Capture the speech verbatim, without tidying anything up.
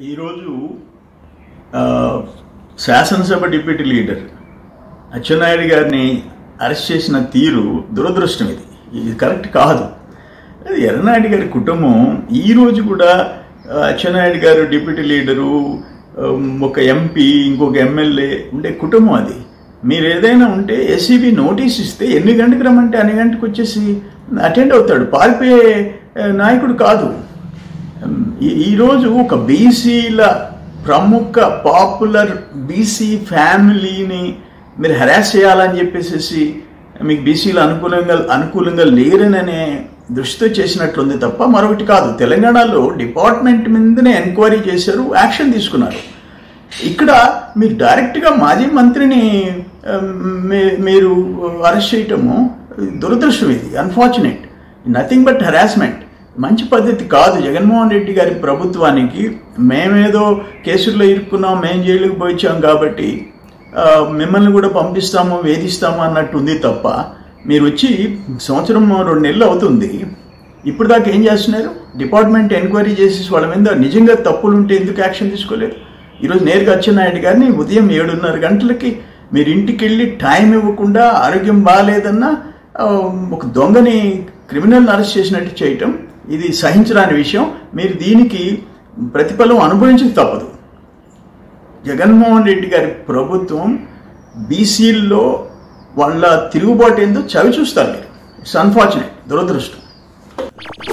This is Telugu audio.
शासन सभा डिप्यूटी लीडर అచ్చెన్నాయుడు గారిని అరెస్ట్ చేసిన తీరు దురదృష్టం। ఇది ఇది కరెక్ట్ కాదు। ఎర్రనాయుడు గారి కుటుంబం ఈ రోజు కూడా అచ్చెన్నాయుడు గారు డిప్యూటీ లీడరు ఒక ఎంపీ ఇంకొక ఎమ్మెల్యే ఉండే కుటుంబం అది। మీరు ఏదైనా ఉంటే ఎస్సీబీ నోటీస్ ఇస్తే ఎన్ని గంటకి రమ్మంటే అన్ని గంటకి వచ్చేసి అటెండ్ అవుతాడు। పారిపోయే నాయకుడు కాదు। ఈరోజు ఒక బీసీల ప్రముఖ పాపులర్ బీసీ ఫ్యామిలీని మీరు హెరాస్ చేయాలని చెప్పేసి మీకు బీసీలు అనుకూలంగా అనుకూలంగా లేరననే దృష్టితో చేసినట్లుంది తప్ప మరొకటి కాదు। తెలంగాణలో డిపార్ట్మెంట్ మీదనే ఎంక్వైరీ చేశారు, యాక్షన్ తీసుకున్నారు। ఇక్కడ మీరు డైరెక్ట్గా మాజీ మంత్రిని మీరు అరెస్ట్ చేయటము దురదృష్టం। ఇది అన్ఫార్చునేట్, నథింగ్ బట్ హెరాస్మెంట్। మంచి పద్ధతి కాదు। జగన్మోహన్ రెడ్డి గారి ప్రభుత్వానికి మేమేదో కేసుల్లో ఇరుక్కున్నాం, మేము జైలుకు పోయించాం కాబట్టి మిమ్మల్ని కూడా పంపిస్తాము వేధిస్తాము అన్నట్టుంది తప్ప మీరు వచ్చి సంవత్సరం రెండు నెలలు అవుతుంది, ఇప్పుడు దాకా ఏం చేస్తున్నారు? డిపార్ట్మెంట్ ఎంక్వైరీ చేసి వాళ్ళ మీద నిజంగా తప్పులు ఉంటే ఎందుకు యాక్షన్ తీసుకోలేదు? ఈరోజు నేరుగా అచ్చెన్నాయుడు గారిని ఉదయం ఏడున్నర గంటలకి మీరు ఇంటికి వెళ్ళి టైం ఇవ్వకుండా ఆరోగ్యం బాగాలేదన్నా ఒక దొంగని క్రిమినల్ని అరెస్ట్ చేసినట్టు చేయటం ఇది సహించరాని విషయం। మీరు దీనికి ప్రతిఫలం అనుభవించక తప్పదు। జగన్మోహన్ రెడ్డి గారి ప్రభుత్వం బీసీల్లో వాళ్ళ తిరుగుబాటు ఏందో చవి చూస్తారు మీరు। ఇట్స్ అన్ఫార్చునేట్, దురదృష్టం।